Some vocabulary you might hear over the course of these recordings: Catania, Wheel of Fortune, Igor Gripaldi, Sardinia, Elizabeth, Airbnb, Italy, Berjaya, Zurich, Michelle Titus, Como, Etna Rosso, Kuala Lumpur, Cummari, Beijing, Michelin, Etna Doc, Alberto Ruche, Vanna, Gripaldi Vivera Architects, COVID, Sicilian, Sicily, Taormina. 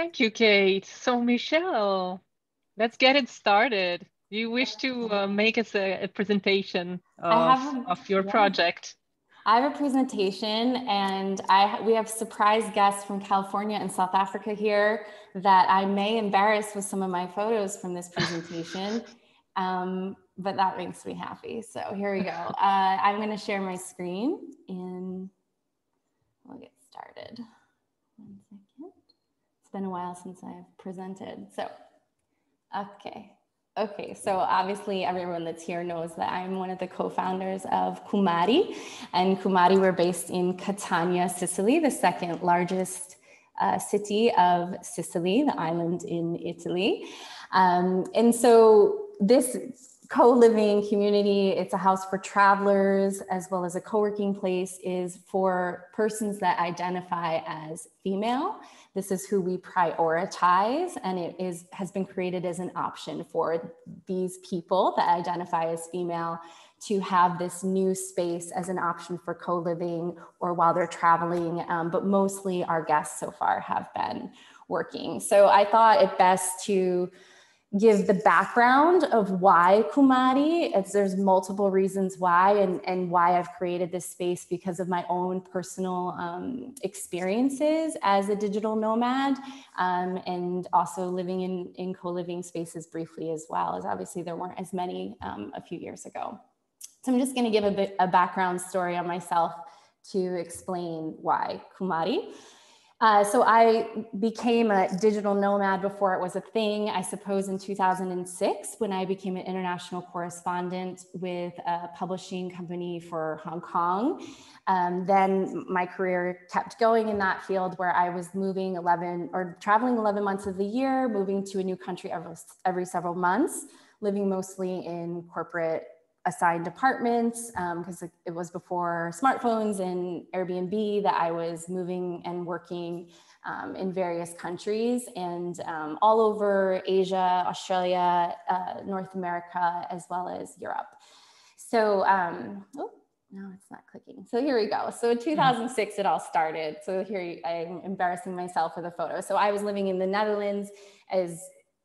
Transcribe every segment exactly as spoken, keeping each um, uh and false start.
Thank you, Kate. So Michelle, let's get it started. Do you wish to uh, make us a, a presentation of, a, of your yeah. project? I have a presentation, and I we have surprise guests from California and South Africa here that I may embarrass with some of my photos from this presentation, um, but that makes me happy. So here we go. Uh, I'm going to share my screen, and we'll get started. One second. It's been a while since I've presented. So, okay. Okay, so obviously everyone that's here knows that I'm one of the co-founders of Cummari, and Cummari, we're based in Catania, Sicily, the second largest uh, city of Sicily, the island in Italy. Um, and so this co-living community, it's a house for travelers as well as a co-working place, is for persons that identify as female. This is who we prioritize, and it is has been created as an option for these people that identify as female to have this new space as an option for co-living or while they're traveling, um, but mostly our guests so far have been working. So I thought it best to give the background of why Cummari. It's, there's multiple reasons why, and, and why I've created this space because of my own personal um, experiences as a digital nomad, um, and also living in, in co-living spaces briefly as well, as obviously there weren't as many um, a few years ago. So I'm just gonna give a bit a background story on myself to explain why Cummari. Uh, so I became a digital nomad before it was a thing, I suppose, in two thousand six, when I became an international correspondent with a publishing company for Hong Kong. Um, then my career kept going in that field, where I was moving eleven or traveling eleven months of the year, moving to a new country every, every several months, living mostly in corporate assigned apartments, because um, it was before smartphones and Airbnb that I was moving and working um, in various countries, and um, all over Asia, Australia, uh, North America, as well as Europe. So, um, oh, no, it's not clicking. So here we go. So in two thousand six, it all started. So here I'm embarrassing myself with a photo. So I was living in the Netherlands as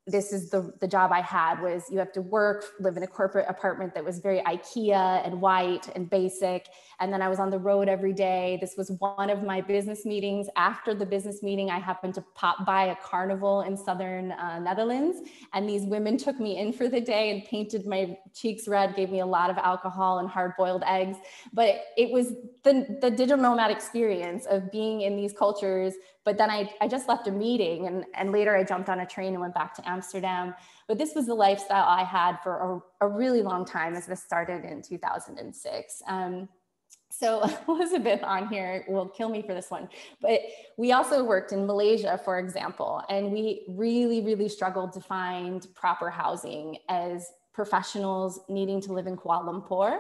this is the, the job I had, was you have to work, live in a corporate apartment that was very IKEA and white and basic. And then I was on the road every day. This was one of my business meetings. After the business meeting, I happened to pop by a carnival in Southern uh, Netherlands. And these women took me in for the day and painted my cheeks red, gave me a lot of alcohol and hard boiled eggs. But it was the, the digital nomad experience of being in these cultures. But then I, I just left a meeting, and, and later I jumped on a train and went back to Amsterdam. But this was the lifestyle I had for a, a really long time, as this started in two thousand six. Um, so Elizabeth on here will kill me for this one. But we also worked in Malaysia, for example, and we really, really struggled to find proper housing as professionals needing to live in Kuala Lumpur.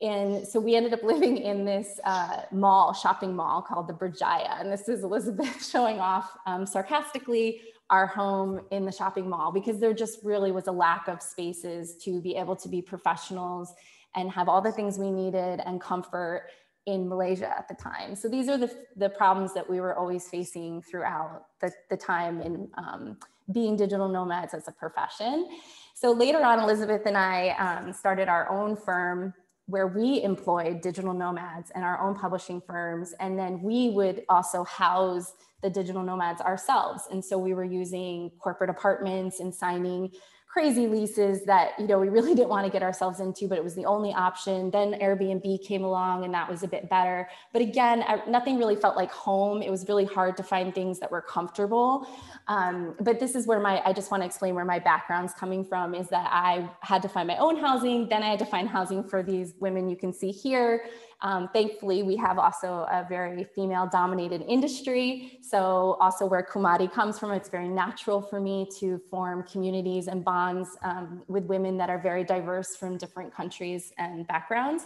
And so we ended up living in this uh, mall, shopping mall called the Berjaya. And this is Elizabeth showing off um, sarcastically our home in the shopping mall, because there just really was a lack of spaces to be able to be professionals and have all the things we needed and comfort in Malaysia at the time. So these are the, the problems that we were always facing throughout the, the time in um, being digital nomads as a profession. So later on, Elizabeth and I um, started our own firm, where we employed digital nomads and our own publishing firms. And then we would also house the digital nomads ourselves. And so we were using corporate apartments and signing crazy leases that, you know, we really didn't want to get ourselves into, but it was the only option. Then Airbnb came along, and that was a bit better. But again, I, nothing really felt like home. It was really hard to find things that were comfortable. Um, but this is where my, I just want to explain where my background's coming from, is that I had to find my own housing. Then I had to find housing for these women you can see here. Um, thankfully, we have also a very female-dominated industry. So also where Cummari comes from, it's very natural for me to form communities and bonds um, with women that are very diverse from different countries and backgrounds.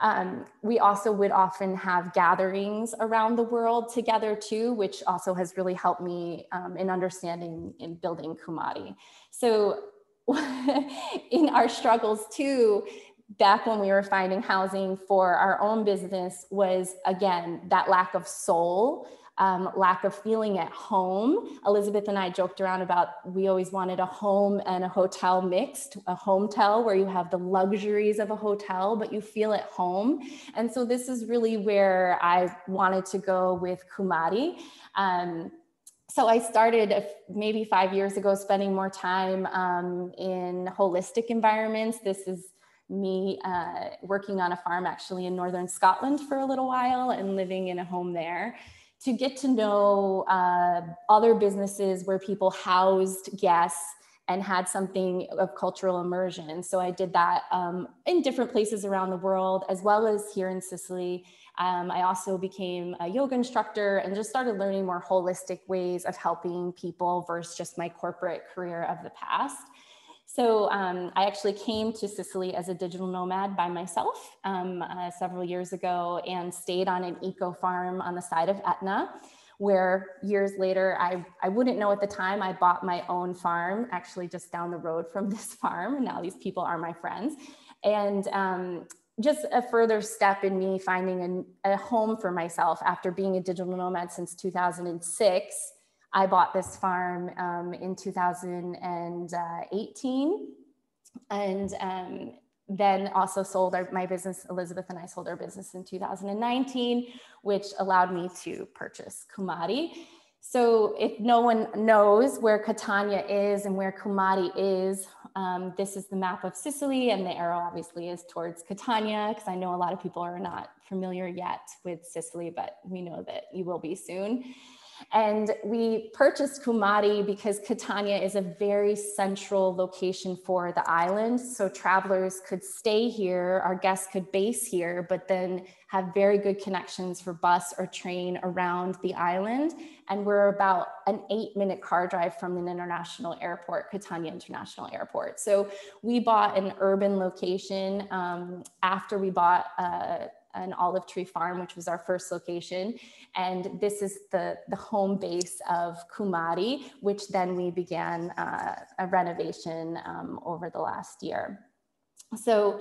Um, we also would often have gatherings around the world together too, which also has really helped me um, in understanding and building Cummari. So in our struggles too, back when we were finding housing for our own business, was again that lack of soul um, lack of feeling at home. Elizabeth and I joked around about, we always wanted a home and a hotel mixed, a hometel where you have the luxuries of a hotel, but you feel at home. And so this is really where I wanted to go with Cummari. Um, So I started maybe five years ago spending more time um, in holistic environments. This is me uh, working on a farm actually in northern Scotland for a little while and living in a home there to get to know uh, other businesses where people housed guests and had something of cultural immersion. So I did that um, in different places around the world, as well as here in Sicily. Um, I also became a yoga instructor and just started learning more holistic ways of helping people versus just my corporate career of the past. So um, I actually came to Sicily as a digital nomad by myself um, uh, several years ago and stayed on an eco farm on the side of Etna, where years later, I, I wouldn't know at the time, I bought my own farm, actually just down the road from this farm. And now these people are my friends. And um, just a further step in me finding a, a home for myself after being a digital nomad since two thousand six. I bought this farm um, in two thousand eighteen. And um, then also sold our, my business, Elizabeth and I sold our business in two thousand nineteen, which allowed me to purchase Cummari. So if no one knows where Catania is and where Cummari is, um, this is the map of Sicily, and the arrow obviously is towards Catania, because I know a lot of people are not familiar yet with Sicily, but we know that you will be soon. And we purchased Cummari because Catania is a very central location for the island. So travelers could stay here, our guests could base here, but then have very good connections for bus or train around the island. And we're about an eight minute car drive from an international airport, Catania International Airport. So we bought an urban location um, after we bought uh, an olive tree farm, which was our first location. And this is the, the home base of Cummari, which then we began uh, a renovation um, over the last year. So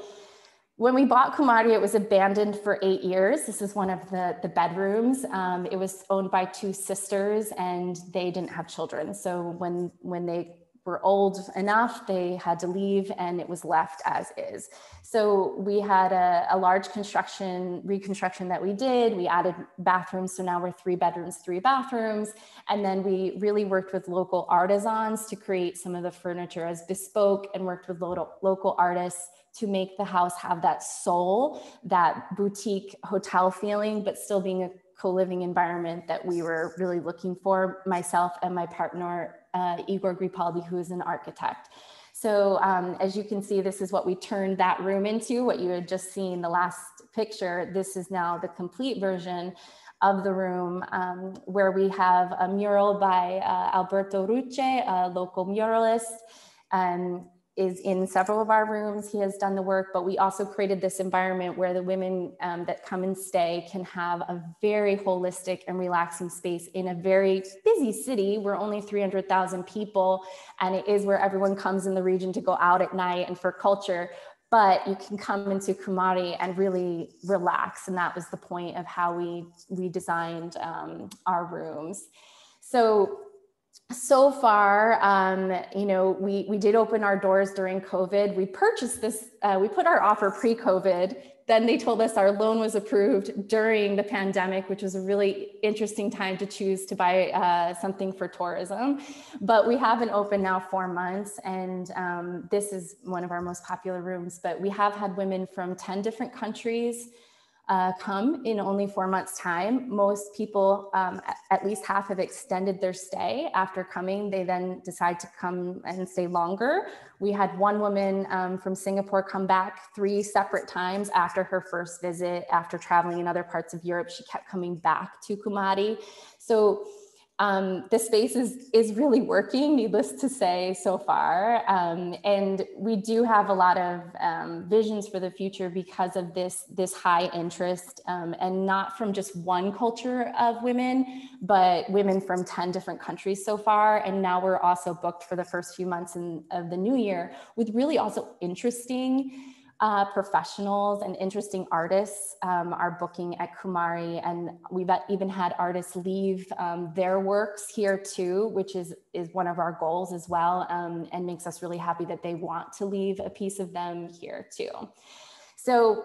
when we bought Cummari, it was abandoned for eight years. This is one of the, the bedrooms. Um, it was owned by two sisters and they didn't have children. So when, when they were old enough, they had to leave, and it was left as is. So we had a, a large construction, reconstruction that we did. We added bathrooms, so now we're three bedrooms, three bathrooms. And then we really worked with local artisans to create some of the furniture as bespoke, and worked with lo- local artists to make the house have that soul, that boutique hotel feeling, but still being a co-living environment that we were really looking for, myself and my partner, Uh, Igor Gripaldi, who is an architect. So um, as you can see, this is what we turned that room into, what you had just seen the last picture. This is now the complete version of the room, um, where we have a mural by uh, Alberto Ruche, a local muralist, um, is in several of our rooms. He has done the work, but we also created this environment where the women um, that come and stay can have a very holistic and relaxing space in a very busy city. We're only three hundred thousand people, and it is where everyone comes in the region to go out at night and for culture, but you can come into Cummari and really relax. And that was the point of how we, we designed um, our rooms. So So far, um, you know, we, we did open our doors during COVID. We purchased this, uh, we put our offer pre-COVID. Then they told us our loan was approved during the pandemic, which was a really interesting time to choose to buy uh, something for tourism. But we have been open now four months, and um, this is one of our most popular rooms. But we have had women from ten different countries Uh, come in only four months' time. Most people, um, at least half, have extended their stay after coming. They then decide to come and stay longer. We had one woman um, from Singapore come back three separate times after her first visit. After traveling in other parts of Europe, she kept coming back to Cummari. So Um, the space is, is really working, needless to say, so far. Um, and we do have a lot of um, visions for the future because of this, this high interest, um, and not from just one culture of women, but women from ten different countries so far. And now we're also booked for the first few months in, of the new year with really also interesting uh, professionals and interesting artists um, are booking at Cummari, and we've even had artists leave um, their works here too, which is, is one of our goals as well, um, and makes us really happy that they want to leave a piece of them here too. So,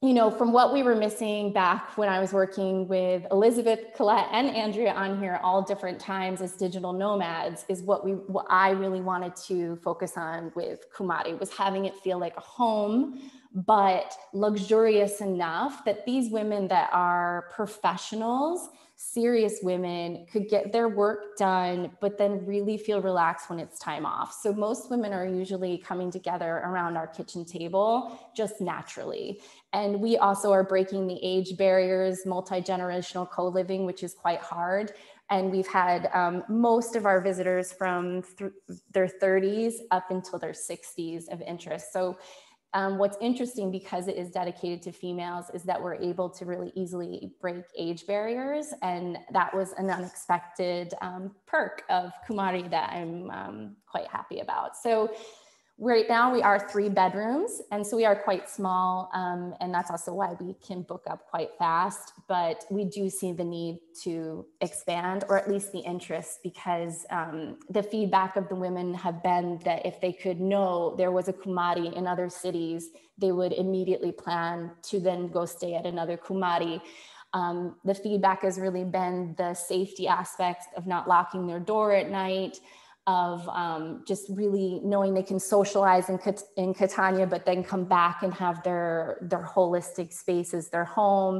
you know, from what we were missing back when I was working with Elizabeth, Colette, and Andrea on here all different times as digital nomads is what we, what I really wanted to focus on with Cummari, was having it feel like a home, but luxurious enough that these women that are professionals, serious women, could get their work done, but then really feel relaxed when it's time off. So most women are usually coming together around our kitchen table just naturally. And we also are breaking the age barriers, multi-generational co-living, which is quite hard. And we've had um, most of our visitors from th- their thirties up until their sixties of interest. So Um, what's interesting, because it is dedicated to females, is that we're able to really easily break age barriers, and that was an unexpected um, perk of Cummari that I'm um, quite happy about. So right now we are three bedrooms, and so we are quite small, um, and that's also why we can book up quite fast, but we do see the need to expand, or at least the interest, because um, the feedback of the women have been that if they could know there was a Cummari in other cities, they would immediately plan to then go stay at another Cummari. Um, the feedback has really been the safety aspects of not locking their door at night, of um, just really knowing they can socialize in, Cat in Catania, but then come back and have their, their holistic space as their home.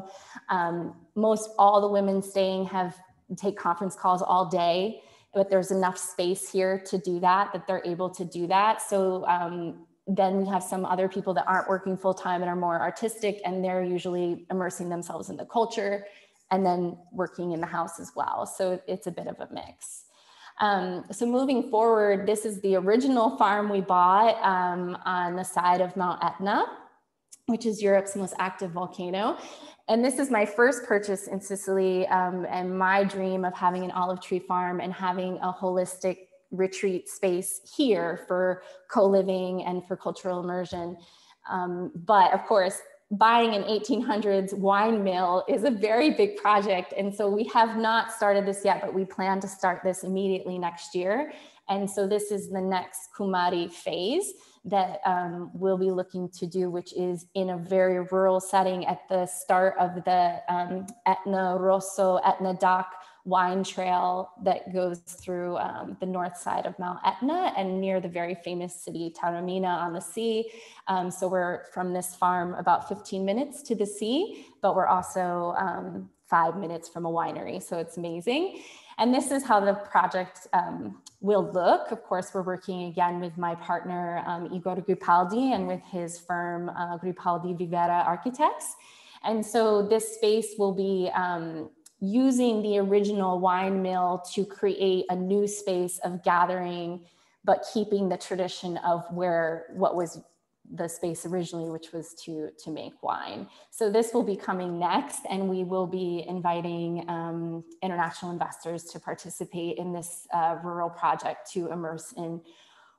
Um, most all the women staying have take conference calls all day, but there's enough space here to do that, that they're able to do that. So um, then we have some other people that aren't working full-time and are more artistic, and they're usually immersing themselves in the culture and then working in the house as well. So it's a bit of a mix. Um, so moving forward, this is the original farm we bought um, on the side of Mount Etna, which is Europe's most active volcano. And this is my first purchase in Sicily, um, and my dream of having an olive tree farm and having a holistic retreat space here for co-living and for cultural immersion. Um, but of course, buying an eighteen hundreds wine mill is a very big project. And so we have not started this yet, but we plan to start this immediately next year. And so this is the next Cummari phase that um, we'll be looking to do, which is in a very rural setting at the start of the um, Etna Rosso, Etna Doc wine trail that goes through um, the north side of Mount Etna and near the very famous city Taormina on the sea. Um, so we're from this farm about fifteen minutes to the sea, but we're also um, five minutes from a winery. So it's amazing. And this is how the project um, will look. Of course, we're working again with my partner, um, Igor Gripaldi, and with his firm, uh, Gripaldi Vivera Architects. And so this space will be um, using the original wine mill to create a new space of gathering, but keeping the tradition of where what was the space originally, which was to, to make wine. So this will be coming next, and we will be inviting um, international investors to participate in this uh, rural project to immerse in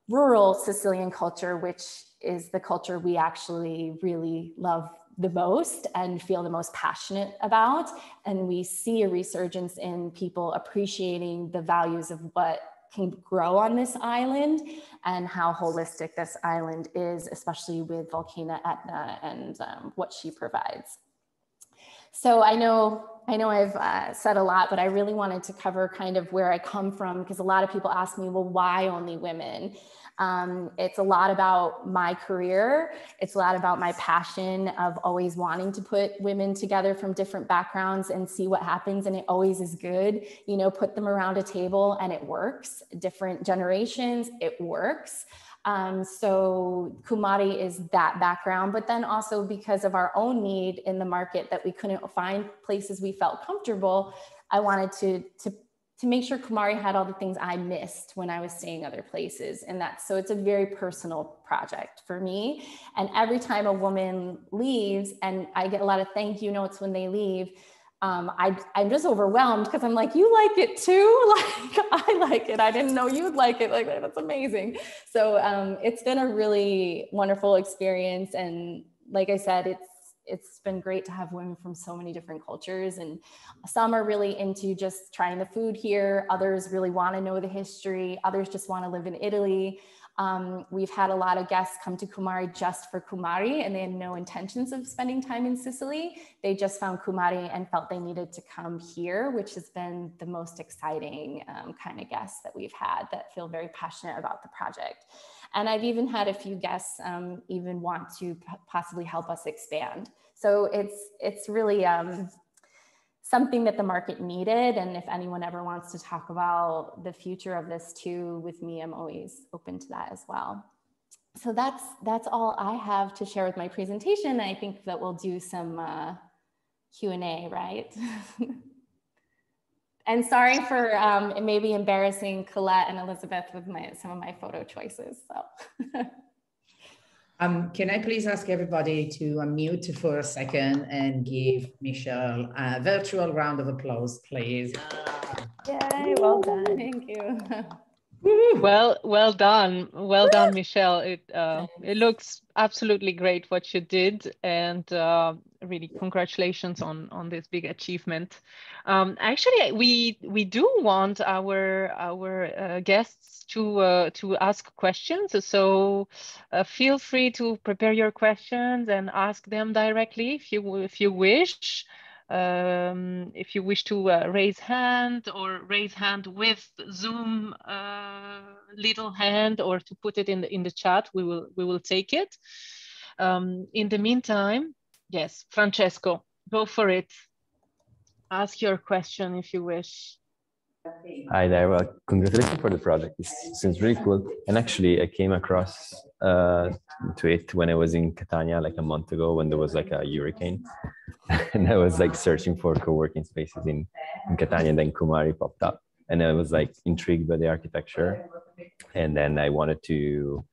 rural Sicilian culture, which is the culture we actually really love the most and feel the most passionate about. And we see a resurgence in people appreciating the values of what can grow on this island and how holistic this island is, especially with Volcano Etna and um, what she provides. So I know, I know I've uh, said a lot, but I really wanted to cover kind of where I come from, because a lot of people ask me, well, why only women? Um, it's a lot about my career. It's a lot about my passion of always wanting to put women together from different backgrounds and see what happens. And it always is good, you know, put them around a table and it works. Different generations, it works. Um, so Cummari is that background, but then also because of our own need in the market that we couldn't find places we felt comfortable, I wanted to, to, to make sure Cummari had all the things I missed when I was staying other places. And that's, so it's a very personal project for me. And every time a woman leaves, and I get a lot of thank you notes when they leave, um, I, I'm just overwhelmed because I'm like, you like it too? Like, I like it. I didn't know you'd like it. Like, that's amazing. So um, it's been a really wonderful experience. And like I said, it's, it's been great to have women from so many different cultures, and some are really into just trying the food here. Others really want to know the history. Others just want to live in Italy. Um, we've had a lot of guests come to Cummari just for Cummari, and they had no intentions of spending time in Sicily. They just found Cummari and felt they needed to come here, which has been the most exciting um, kind of guests that we've had that feel very passionate about the project. And I've even had a few guests um, even want to possibly help us expand. So it's, it's really um, something that the market needed. And if anyone ever wants to talk about the future of this too with me, I'm always open to that as well. So that's, that's all I have to share with my presentation. I think that we'll do some uh, Q and A, right? And sorry for um, maybe embarrassing Colette and Elizabeth with my, some of my photo choices, so. Um, can I please ask everybody to unmute for a second and give Michelle a virtual round of applause, please? Yay, well done. Thank you. Well, well done. Well done, Michelle. It, uh, it looks absolutely great what you did, and uh, really congratulations on, on this big achievement. Um, actually, we, we do want our, our uh, guests to uh, to ask questions, so uh, feel free to prepare your questions and ask them directly if you if you wish. Um, if you wish to uh, raise hand, or raise hand with Zoom uh, little hand, or to put it in the in the chat, we will we will take it. Um, in the meantime, yes, Francesco, go for it. Ask your question if you wish. Hi there. Well, congratulations for the project. It seems really cool. And actually, I came across uh, to it when I was in Catania like a month ago, when there was like a hurricane, and I was like searching for co-working spaces in, in Catania, and then Cummari popped up, and I was like intrigued by the architecture, and then I wanted to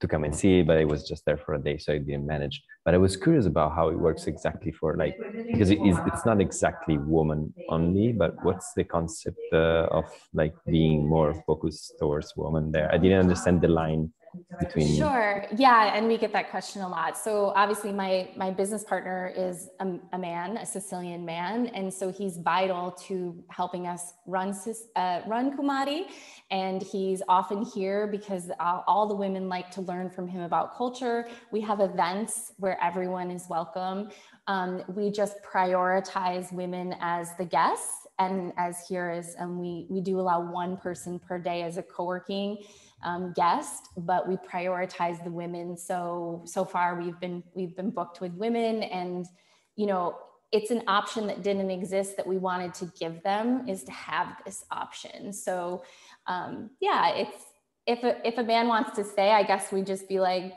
to come and see, but I was just there for a day, so I didn't manage. But I was curious about how it works exactly for like, because it is, it's not exactly woman only, but what's the concept uh, of like being more focused towards women there? I didn't understand the line between. Sure, yeah, and we get that question a lot. So obviously my, my business partner is a, a man, a Sicilian man, and so he's vital to helping us run, uh, run Cummari, and he's often here because uh, all the women like to learn from him about culture. We have events where everyone is welcome. Um, we just prioritize women as the guests, and as here is, and we, we do allow one person per day as a co-working um, guest, but we prioritize the women. So, so far we've been, we've been booked with women, and, you know, it's an option that didn't exist that we wanted to give them, is to have this option. So um, yeah, it's, if a, if a man wants to stay, I guess we just be like,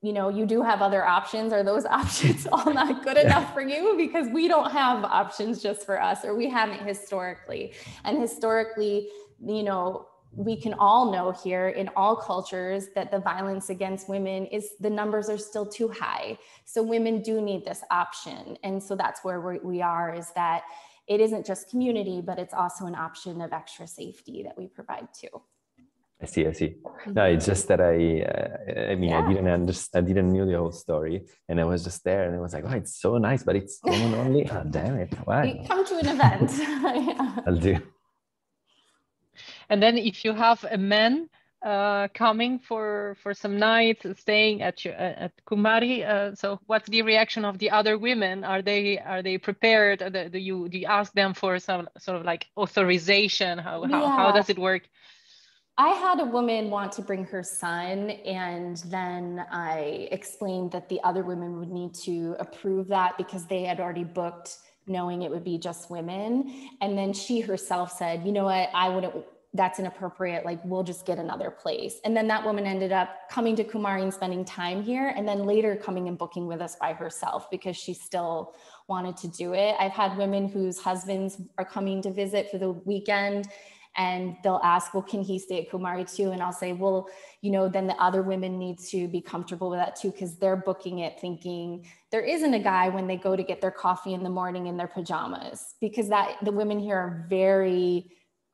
you know, you do have other options. Are those options all not good yeah. enough for you? Because we don't have options just for us, or we haven't historically. And historically, you know, we can all know here in all cultures that the violence against women is, the numbers are still too high. So women do need this option. And so that's where we are, is that it isn't just community, but it's also an option of extra safety that we provide too. I see, I see. No, it's just that I, uh, I mean, yeah. I didn't understand, I didn't know the whole story, and I was just there, and I was like, oh, it's so nice, but it's women only. Oh, damn it! Wow. You come to an event. Yeah. I'll do. And then, if you have a man uh, coming for for some nights, staying at your, at Cummari, uh, so what's the reaction of the other women? Are they are they prepared? Do you do you ask them for some sort of like authorization? How how, yeah. how does it work? I had a woman want to bring her son, and then I explained that the other women would need to approve that because they had already booked knowing it would be just women. And then she herself said, you know what, I wouldn't, that's inappropriate. Like, we'll just get another place. And then that woman ended up coming to Cummari and spending time here, and then later coming and booking with us by herself because she still wanted to do it. I've had women whose husbands are coming to visit for the weekend, and they'll ask, well, can he stay at Cummari too? And I'll say, well, you know, then the other women need to be comfortable with that too, because they're booking it thinking there isn't a guy when they go to get their coffee in the morning in their pajamas, because that the women here are very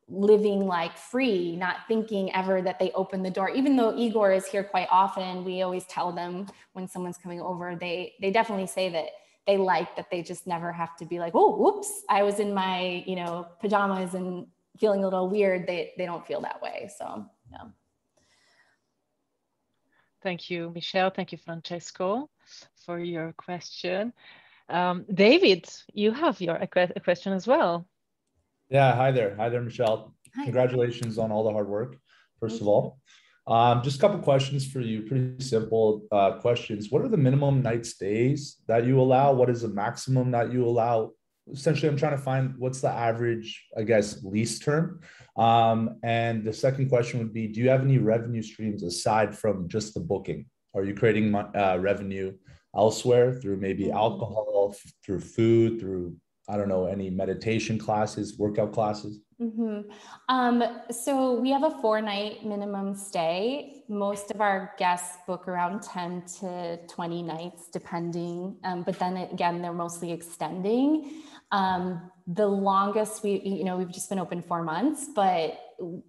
living like free, not thinking ever that they open the door. Even though Igor is here quite often, we always tell them when someone's coming over, they they definitely say that they like that they just never have to be like, oh, whoops, I was in my, you know, pajamas and feeling a little weird. They, they don't feel that way, so no. Yeah. Thank you, Michelle. Thank you, Francesco, for your question. Um, David, you have your a question as well. Yeah, hi there. Hi there, Michelle. Hi. Congratulations on all the hard work, first of all. Um, just a couple questions for you, pretty simple uh, questions. What are the minimum night stays that you allow? What is the maximum that you allow? Essentially, I'm trying to find what's the average, I guess, lease term. Um, and the second question would be, do you have any revenue streams aside from just the booking? Are you creating uh, revenue elsewhere through maybe alcohol, through food, through I don't know, any meditation classes, workout classes? Mm-hmm. Um, so we have a four night minimum stay. Most of our guests book around ten to twenty nights, depending. Um, but then again, they're mostly extending. Um, the longest we, you know, we've just been open four months, but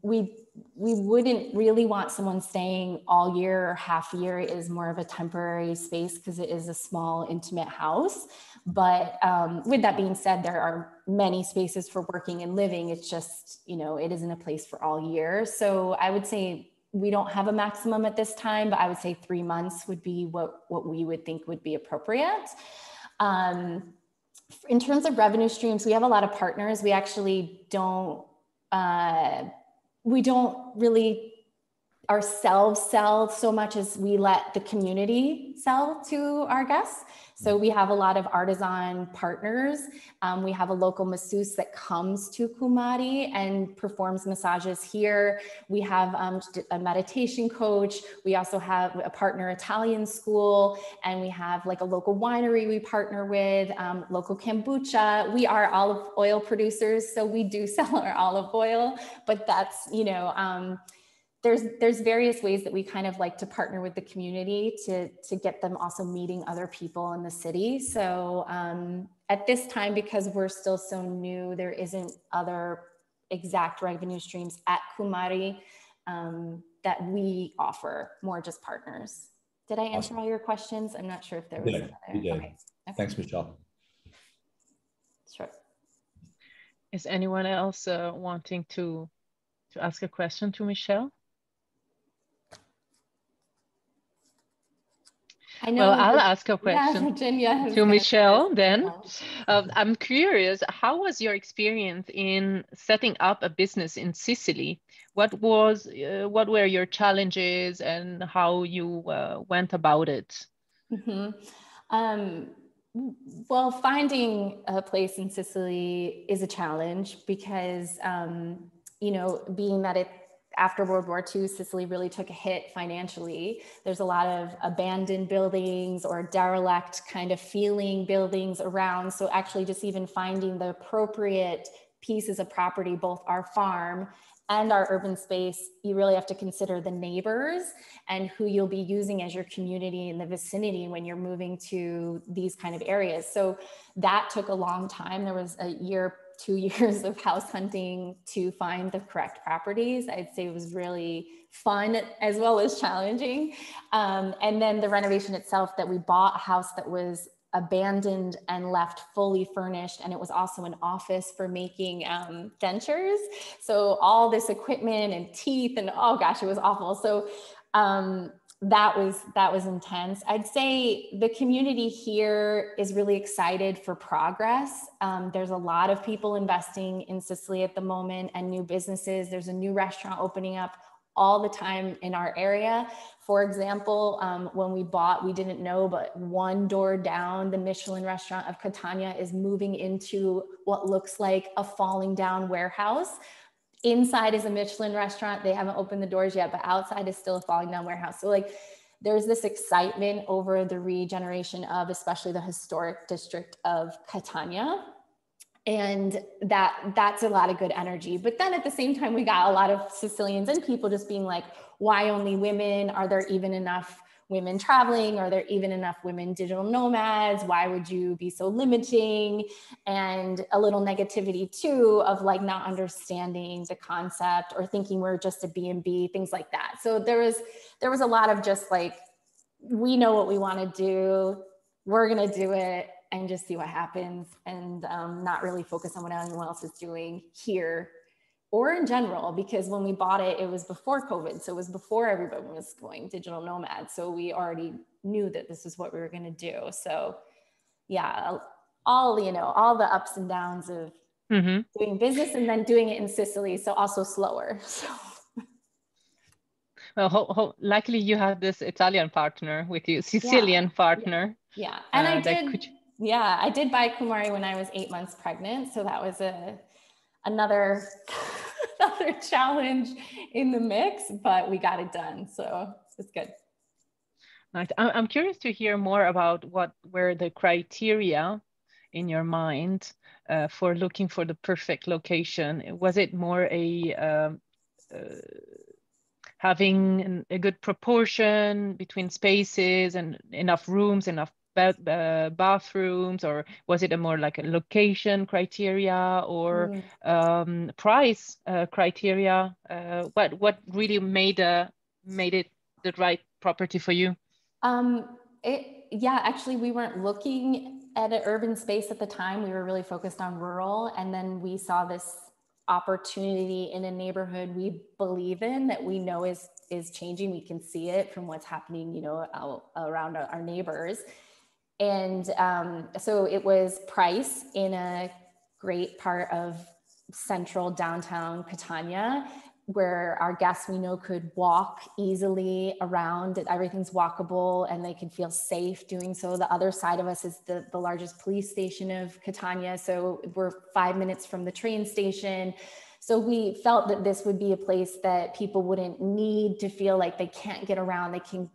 we, we wouldn't really want someone staying all year or half year. It is more of a temporary space because it is a small, intimate house. But um, with that being said, there are many spaces for working and living. It's just, you know, it isn't a place for all year. So I would say we don't have a maximum at this time, but I would say three months would be what, what we would think would be appropriate. Um, in terms of revenue streams, we have a lot of partners. We actually don't, uh, we don't really ourselves sell so much as we let the community sell to our guests. So we have a lot of artisan partners. Um, we have a local masseuse that comes to Cummari and performs massages here. We have um, a meditation coach. We also have a partner Italian school, and we have like a local winery we partner with, um, local kombucha. We are olive oil producers, so we do sell our olive oil, but that's, you know, um, There's, there's various ways that we kind of like to partner with the community to, to get them also meeting other people in the city. So um, at this time, because we're still so new, there isn't other exact revenue streams at Cummari um, that we offer, more just partners. Did I answer all your questions? I'm not sure if there was another. Yeah, okay. Okay. Thanks, Michelle. Sure. Is anyone else uh, wanting to, to ask a question to Michelle? I know. Well, I'll ask a question yeah, to Michelle then. Uh, I'm curious, how was your experience in setting up a business in Sicily? What was, uh, what were your challenges and how you uh, went about it? Mm-hmm. um, well, finding a place in Sicily is a challenge because, um, you know, being that it's after World War Two, Sicily really took a hit financially. There's a lot of abandoned buildings or derelict kind of feeling buildings around. So actually just even finding the appropriate pieces of property, both our farm and our urban space, you really have to consider the neighbors and who you'll be using as your community in the vicinity when you're moving to these kind of areas. So that took a long time. There was a year two years of house hunting to find the correct properties. I'd say it was really fun as well as challenging. Um, and then the renovation itself, that we bought a house that was abandoned and left fully furnished. And it was also an office for making um, dentures. So all this equipment and teeth and oh gosh, it was awful. So um, that was, that was intense. I'd say the community here is really excited for progress. Um, there's a lot of people investing in Sicily at the moment and new businesses. There's a new restaurant opening up all the time in our area. For example, um, when we bought, we didn't know, but one door down, the Michelin restaurant of Catania is moving into what looks like a falling down warehouse. Inside is a Michelin restaurant. They haven't opened the doors yet, but outside is still a falling down warehouse. So like there's this excitement over the regeneration of especially the historic district of Catania. And that that's a lot of good energy. But then at the same time, we got a lot of Sicilians and people just being like, why only women? Are there even enough women traveling? Are there even enough women digital nomads? Why would you be so limiting? And a little negativity too of like not understanding the concept or thinking we're just a B and B, things like that. So there was, there was a lot of just like, we know what we want to do. We're going to do it. And just see what happens, and um, not really focus on what anyone else is doing here or in general, because when we bought it, it was before COVID. So it was before everybody was going digital nomad. So we already knew that this is what we were gonna do. So yeah, all, you know, all the ups and downs of mm-hmm. doing business and then doing it in Sicily. So also slower, so. Well, ho ho luckily you have this Italian partner with you, Sicilian yeah. partner. Yeah, yeah. and uh, I did. Yeah, I did buy Cummari when I was eight months pregnant. So that was a, another, another challenge in the mix, but we got it done. So it's good. Right. I'm curious to hear more about what were the criteria in your mind uh, for looking for the perfect location. Was it more a um, uh, having a good proportion between spaces and enough rooms, enough Uh, bathrooms, or was it a more like a location criteria or mm. um, price uh, criteria? Uh, what what really made a made it the right property for you? Um, it yeah, actually, we weren't looking at an urban space at the time. We were really focused on rural, and then we saw this opportunity in a neighborhood we believe in that we know is is changing. We can see it from what's happening, you know, out, around our neighbors. And um, so it was price in a great part of central downtown Catania, where our guests we know could walk easily around, that everything's walkable and they can feel safe doing so. The other side of us is the, the largest police station of Catania. So we're five minutes from the train station. So we felt that this would be a place that people wouldn't need to feel like they can't get around. They can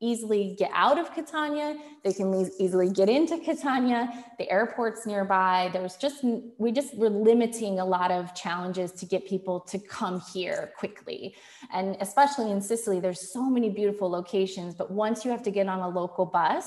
easily get out of Catania. They can easily get into Catania. The airport's nearby. There's just, we just were limiting a lot of challenges to get people to come here quickly. And especially in Sicily, there's so many beautiful locations, but once you have to get on a local bus,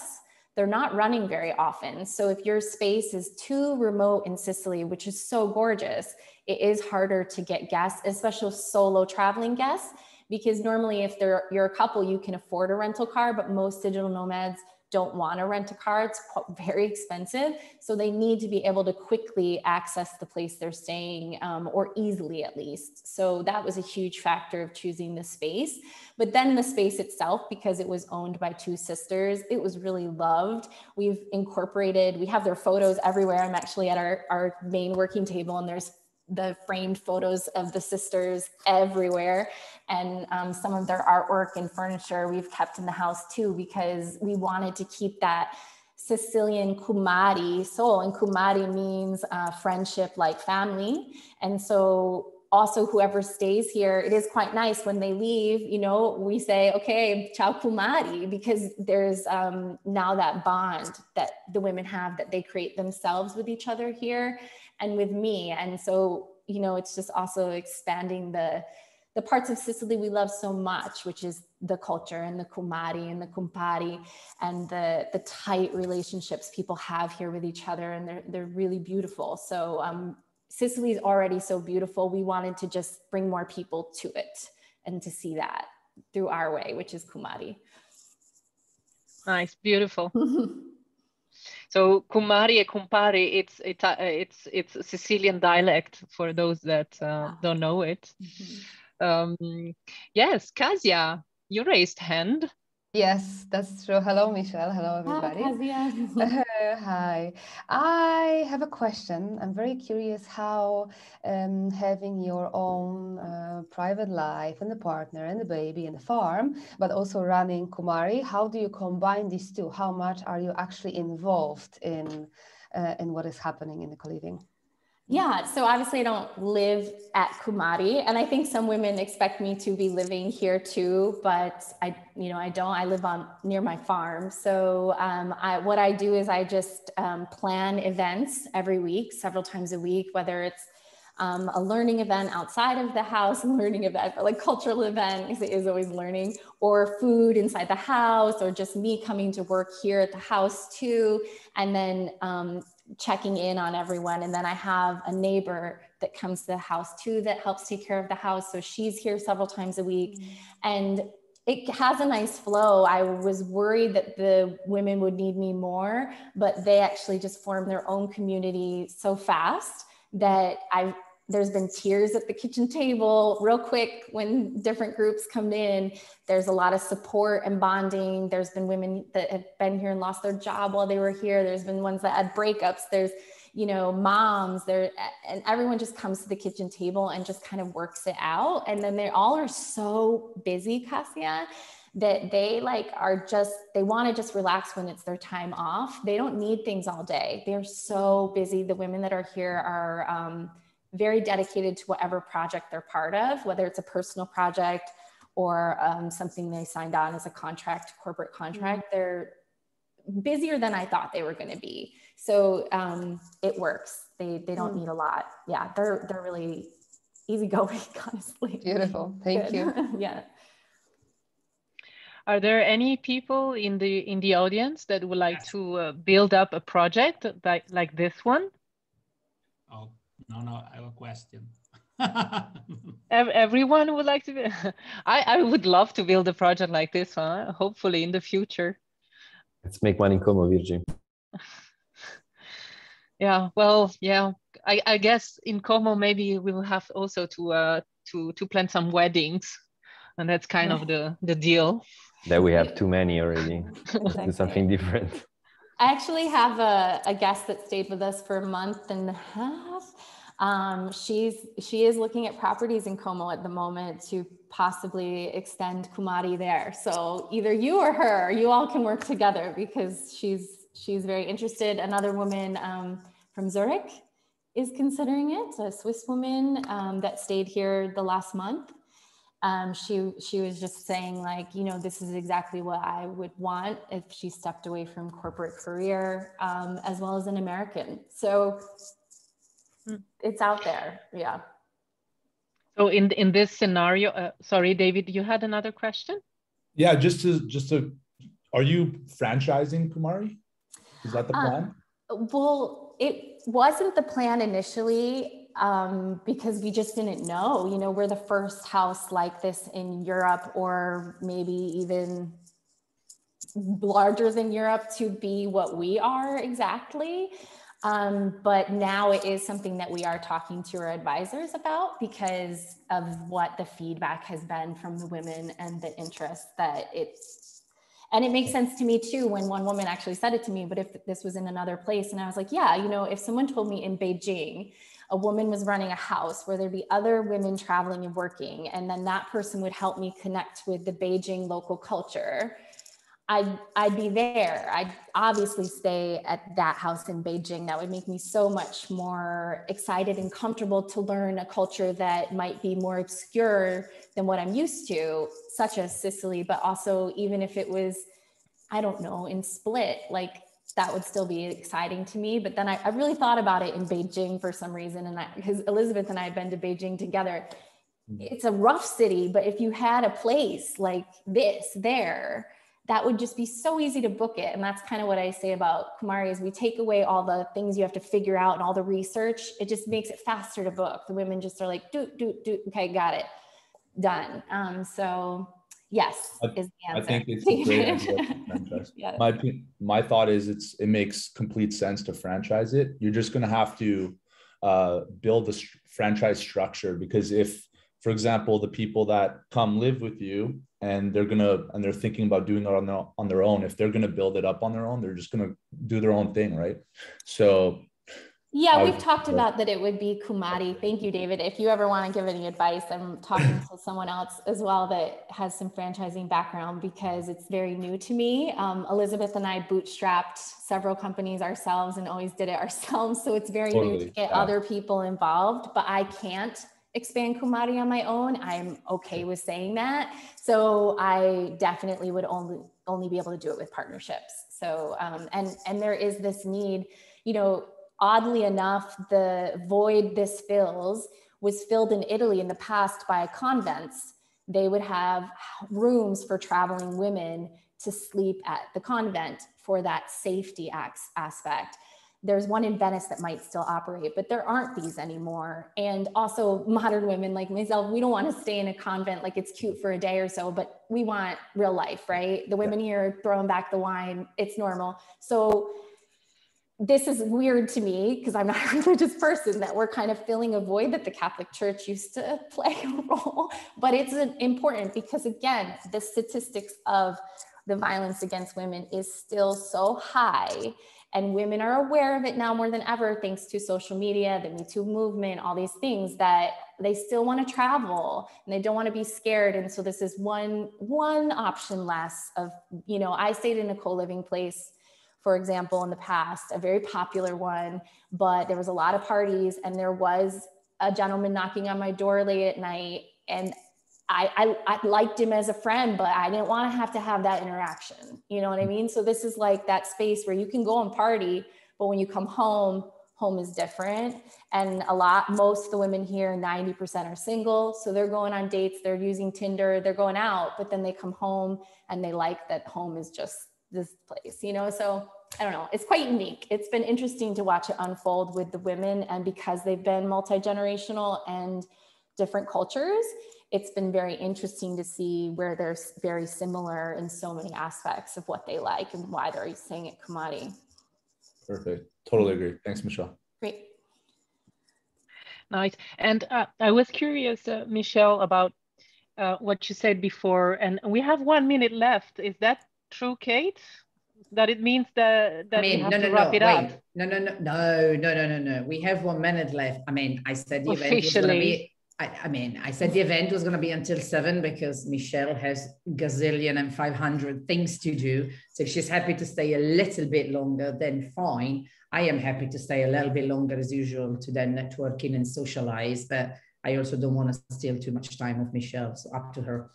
they're not running very often. So if your space is too remote in Sicily, which is so gorgeous, it is harder to get guests, especially solo traveling guests, because normally if they're, you're a couple, you can afford a rental car, but most digital nomads don't want to rent a car. It's very expensive. So they need to be able to quickly access the place they're staying, um, or easily at least. So that was a huge factor of choosing the space. But then the space itself, because it was owned by two sisters, it was really loved. We've incorporated, we have their photos everywhere. I'm actually at our, our main working table, and there's the framed photos of the sisters everywhere. And um, some of their artwork and furniture we've kept in the house too, because we wanted to keep that Sicilian Cummari soul. And Cummari means uh, friendship like family. And so also whoever stays here, it is quite nice when they leave, you know, we say, okay, ciao Cummari, because there's um, now that bond that the women have that they create themselves with each other here and with me. And so, you know, it's just also expanding the, the parts of Sicily we love so much, which is the culture and the Cummari and the Cumpari and the, the tight relationships people have here with each other. And they're, they're really beautiful. So, um, Sicily's already so beautiful. We wanted to just bring more people to it and to see that through our way, which is Cummari. Nice, beautiful. So Cummari e Cumpari, it's, it's, it's, it's a Sicilian dialect for those that uh, wow. don't know it. Mm-hmm. um, yes, Kasia, you raised hand. Yes, that's true. Hello, Michelle. Hello, everybody. Hi, Kasia. uh, hi. I have a question. I'm very curious how um, having your own uh, private life and the partner and the baby and the farm, but also running Cummari, how do you combine these two? How much are you actually involved in, uh, in what is happening in the co-living? Yeah, so obviously I don't live at Cummari, and I think some women expect me to be living here too, but I, you know, I don't. I live on near my farm. So um, I, what I do is I just um, plan events every week, several times a week, whether it's um, a learning event outside of the house, a learning event, but like cultural event is always learning, or food inside the house, or just me coming to work here at the house too, and then. Um, checking in on everyone. And then I have a neighbor that comes to the house too, that helps take care of the house. So she's here several times a week, and it has a nice flow. I was worried that the women would need me more, but they actually just formed their own community so fast that I've, there's been tears at the kitchen table real quick when different groups come in. There's a lot of support and bonding. There's been women that have been here and lost their job while they were here. There's been ones that had breakups. There's, you know, moms there, and everyone just comes to the kitchen table and just kind of works it out. And then they all are so busy, Cassia, that they like are just, they want to just relax when it's their time off. They don't need things all day. They're so busy. The women that are here are, um, very dedicated to whatever project they're part of, whether it's a personal project or um, something they signed on as a contract, corporate contract. Mm-hmm. They're busier than I thought they were going to be. So um, it works. They they don't mm-hmm. need a lot. Yeah, they're they're really easygoing, honestly. Beautiful. Thank you. Yeah. Are there any people in the in the audience that would like to uh, build up a project like like this one? Oh. No, no, I have a question. Everyone would like to be, I, I would love to build a project like this, huh? Hopefully in the future. Let's make money in Como, Virgin. Yeah, well, yeah, I, I guess in Como, maybe we will have also to uh, to, to plan some weddings. And that's kind yeah. of the, the deal. That we have too many already. Exactly. Do something different. I actually have a, a guest that stayed with us for a month and a half. Um, she's, she is looking at properties in Como at the moment to possibly extend Cummari there. So either you or her, you all can work together because she's, she's very interested. Another woman um, from Zurich is considering it, a Swiss woman um, that stayed here the last month. Um, she, she was just saying like, you know, this is exactly what I would want if she stepped away from corporate career, um, as well as an American. So it's out there. Yeah. So in, in this scenario, uh, sorry, David, you had another question? Yeah, just to, just to, are you franchising Cummari? Is that the plan? Um, well, it wasn't the plan initially. Um, because we just didn't know, you know, we're the first house like this in Europe, or maybe even larger than Europe to be what we are exactly. Um, but now it is something that we are talking to our advisors about because of what the feedback has been from the women and the interest that it's, and it makes sense to me too, when one woman actually said it to me, but if this was in another place, and I was like, yeah, you know, if someone told me in Beijing, a woman was running a house where there'd be other women traveling and working, and then that person would help me connect with the Beijing local culture, I'd, I'd be there. I'd obviously stay at that house in Beijing. That would make me so much more excited and comfortable to learn a culture that might be more obscure than what I'm used to, such as Sicily, but also even if it was, I don't know, in Split, like, that would still be exciting to me. But then I, I really thought about it in Beijing for some reason. And I, because Elizabeth and I have been to Beijing together, it's a rough city, but if you had a place like this there, that would just be so easy to book it. And that's kind of what I say about Cummari is we take away all the things you have to figure out and all the research. It just makes it faster to book. The women just are like, do, do, do. Okay, got it, done. Um, so. Yes, I, is the answer. I think it's a great idea. Yeah. My my thought is it's it makes complete sense to franchise it. You're just going to have to uh, build a franchise structure, because if, for example, the people that come live with you and they're gonna and they're thinking about doing it on their on their own, if they're gonna build it up on their own, they're just gonna do their own thing, right? So Yeah, I've, we've talked about that it would be Cummari. Thank you, David. If you ever want to give any advice, I'm talking to someone else as well that has some franchising background because it's very new to me. Um, Elizabeth and I bootstrapped several companies ourselves and always did it ourselves. So it's very totally. new to get yeah. other people involved, but I can't expand Cummari on my own. I'm okay with saying that. So I definitely would only, only be able to do it with partnerships. So, um, and, and there is this need, you know, oddly enough, the void this fills was filled in Italy in the past by convents. They would have rooms for traveling women to sleep at the convent for that safety aspect. There's one in Venice that might still operate, but there aren't these anymore. And also modern women like myself, we don't want to stay in a convent like it's cute for a day or so, but we want real life, right? The women here are throwing back the wine, it's normal. So this is weird to me because I'm not a religious person, that we're kind of filling a void that the Catholic Church used to play a role, but it's important because again, the statistics of the violence against women is still so high and women are aware of it now more than ever, thanks to social media, the Me Too movement, all these things, that they still want to travel and they don't want to be scared. And so this is one, one option less of, you know, I stayed in a co-living place, for example, in the past, a very popular one, but there was a lot of parties and there was a gentleman knocking on my door late at night. And I, I, I liked him as a friend, but I didn't want to have to have that interaction. You know what I mean? So this is like that space where you can go and party, but when you come home, home is different. And a lot, most of the women here, ninety percent are single. So they're going on dates, they're using Tinder, they're going out, but then they come home and they like that home is just this place, you know? So I don't know, it's quite unique. It's been interesting to watch it unfold with the women, and because they've been multi-generational and different cultures, it's been very interesting to see where they're very similar in so many aspects of what they like and why they're saying it Cummari. Perfect, totally agree. Thanks, Michelle. Great. Nice, and uh, I was curious, uh, Michelle, about uh, what you said before, and we have one minute left. Is that true, Kate, that it means that, that I mean, we have no, no, to wrap no, it wait. up? No, no, no, no, no, no, no, no. We have one minute left. I mean, I said the event was going to be, I, I mean, I said the event was going to be until seven because Michelle has gazillion and five hundred things to do. So if she's happy to stay a little bit longer, then fine. I am happy to stay a little bit longer as usual to then networking and socialize, but I also don't want to steal too much time of Michelle. So up to her.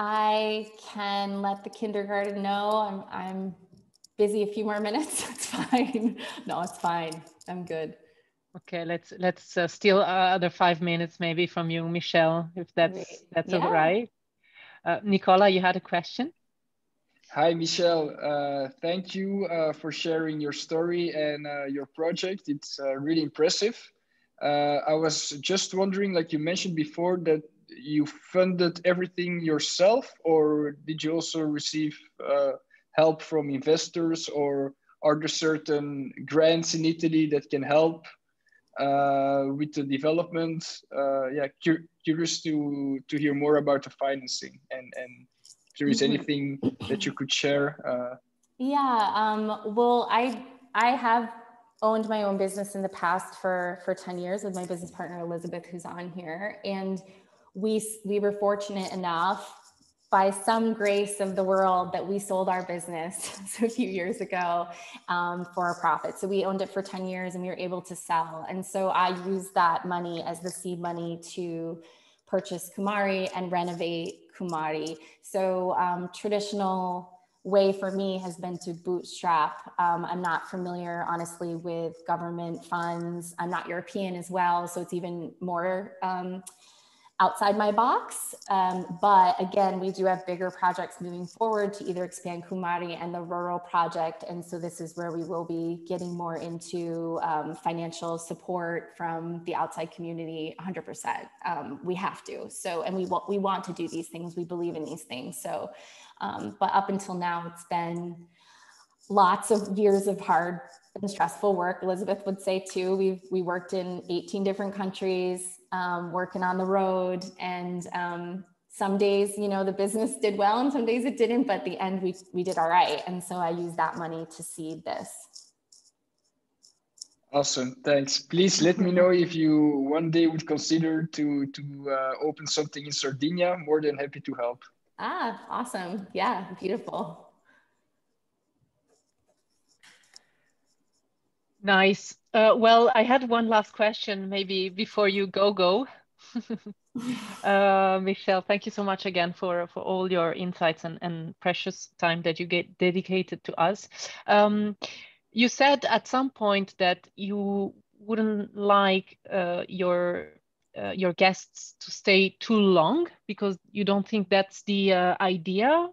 I can let the kindergarten know I'm, I'm busy a few more minutes. It's fine. No, it's fine. I'm good. Okay, let's let's uh, steal other five minutes maybe from you, Michelle, if that's that's yeah. all right. Uh, Nicola, you had a question. Hi, Michelle. Uh, thank you uh, for sharing your story and uh, your project. It's uh, really impressive. Uh, I was just wondering, like you mentioned before, that you funded everything yourself, or did you also receive uh, help from investors, or are there certain grants in Italy that can help uh, with the development? Uh, yeah, cu curious to, to hear more about the financing and, and if there is anything that you could share. Uh. Yeah, um, well, I, I have owned my own business in the past for, for ten years with my business partner, Elizabeth, who's on here. And We, we were fortunate enough by some grace of the world that we sold our business a few years ago um, for a profit. So we owned it for ten years and we were able to sell. And so I used that money as the seed money to purchase Cummari and renovate Cummari. So um, traditional way for me has been to bootstrap. Um, I'm not familiar, honestly, with government funds. I'm not European as well, so it's even more um, outside my box. Um, but again, we do have bigger projects moving forward to either expand Cummari and the rural project. And so this is where we will be getting more into um, financial support from the outside community, one hundred percent. Um, we have to. So, and we, we want to do these things. We believe in these things. So, um, but up until now, it's been lots of years of hard and stressful work. Elizabeth would say too, we've, we worked in eighteen different countries. Um, working on the road, and um, some days, you know, the business did well and some days it didn't, but at the end we, we did all right. And so I used that money to seed this. Awesome, thanks. Please let me know if you one day would consider to, to uh, open something in Sardinia. More than happy to help. Ah, awesome. Yeah, beautiful. Nice. Uh, well, I had one last question, maybe before you go, go. uh, Michelle, thank you so much again for, for all your insights and, and precious time that you get dedicated to us. Um, you said at some point that you wouldn't like uh, your uh, your guests to stay too long because you don't think that's the uh, idea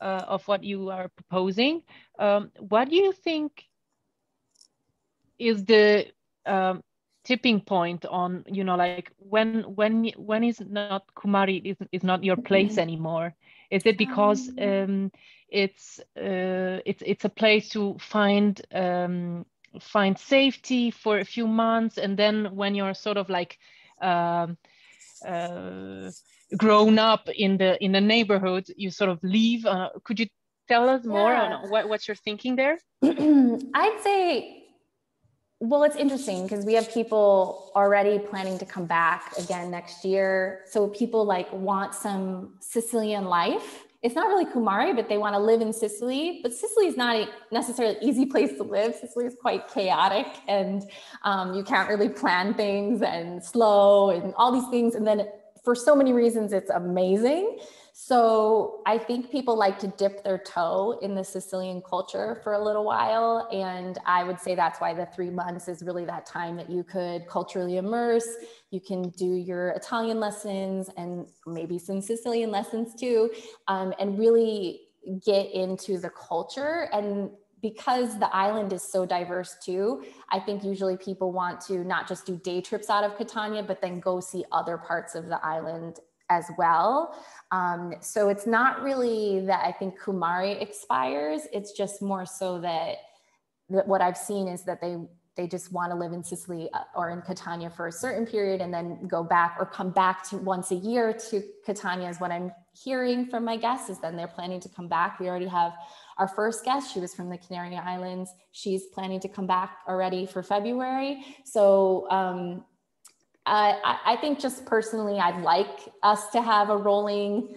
uh, of what you are proposing. Um, what do you think is the um, tipping point on, you know, like when when when is not Cummari is, is not your place anymore? Is it because um, it's uh, it's it's a place to find um, find safety for a few months, and then when you're sort of like um, uh, grown up in the in the neighborhood, you sort of leave? Uh, could you tell us more yeah. on what what's your thinking there? I'd say. Well, it's interesting because we have people already planning to come back again next year. So people like want some Sicilian life. It's not really Cummari, but they want to live in Sicily. But Sicily is not a necessarily an easy place to live. Sicily is quite chaotic, and um, you can't really plan things, and slow and all these things. And then for so many reasons, it's amazing. So I think people like to dip their toe in the Sicilian culture for a little while. And I would say that's why the three months is really that time that you could culturally immerse. You can do your Italian lessons and maybe some Sicilian lessons too, um, and really get into the culture. And because the island is so diverse too, I think usually people want to not just do day trips out of Catania, but then go see other parts of the island as well. Um, so it's not really that I think Cummari expires, it's just more so that, that what I've seen is that they, they just want to live in Sicily or in Catania for a certain period and then go back or come back to once a year to Catania is what I'm hearing from my guests is then they're planning to come back. We already have our first guest, she was from the Canary Islands. She's planning to come back already for February. So, um, Uh, I, I think just personally, I'd like us to have a rolling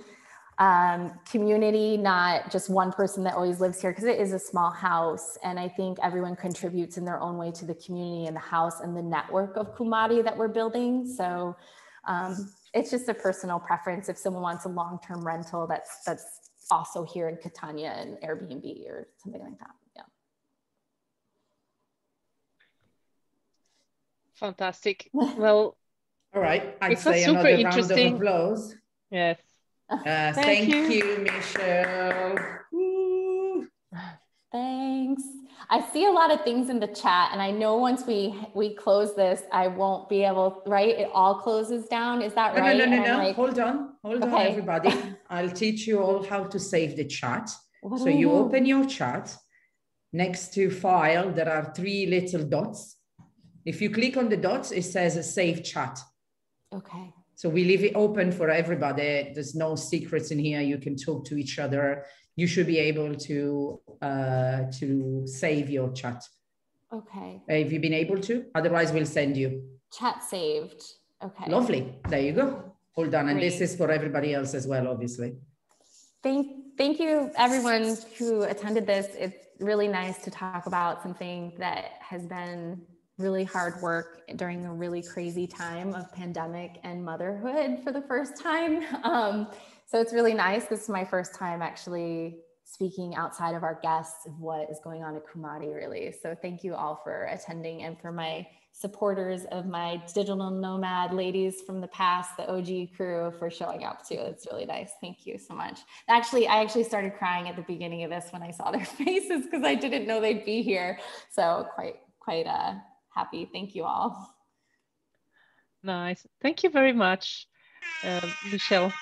um, community, not just one person that always lives here, because it is a small house. And I think everyone contributes in their own way to the community and the house and the network of Cummari that we're building. So um, it's just a personal preference. If someone wants a long-term rental, that's, that's also here in Catania and Airbnb or something like that. Fantastic. Well, all right. I'd say another round of applause. Yes. Uh, thank, thank you, you Michelle. Woo. Thanks. I see a lot of things in the chat, and I know once we we close this, I won't be able. Right? It all closes down. Is that no, right? No, no, no, no. Like, hold on, hold okay. on, everybody. I'll teach you all how to save the chat. What so you know? Open your chat. Next to file, there are three little dots. If you click on the dots, it says a save chat. Okay. So we leave it open for everybody. There's no secrets in here. You can talk to each other. You should be able to uh, to save your chat. Okay. Uh, have you been able to? Otherwise, we'll send you. Chat saved. Okay. Lovely. There you go. All done. And this is for everybody else as well, obviously. Thank, thank you, everyone who attended this. It's really nice to talk about something that has been really hard work during a really crazy time of pandemic and motherhood for the first time. Um, so it's really nice. This is my first time actually speaking outside of our guests of what is going on at Cummari, really. So thank you all for attending and for my supporters of my digital nomad ladies from the past, the O G crew, for showing up too. It's really nice. Thank you so much. Actually, I actually started crying at the beginning of this when I saw their faces because I didn't know they'd be here. So quite, quite uh, happy. Thank you all. Nice. Thank you very much, uh, Michelle.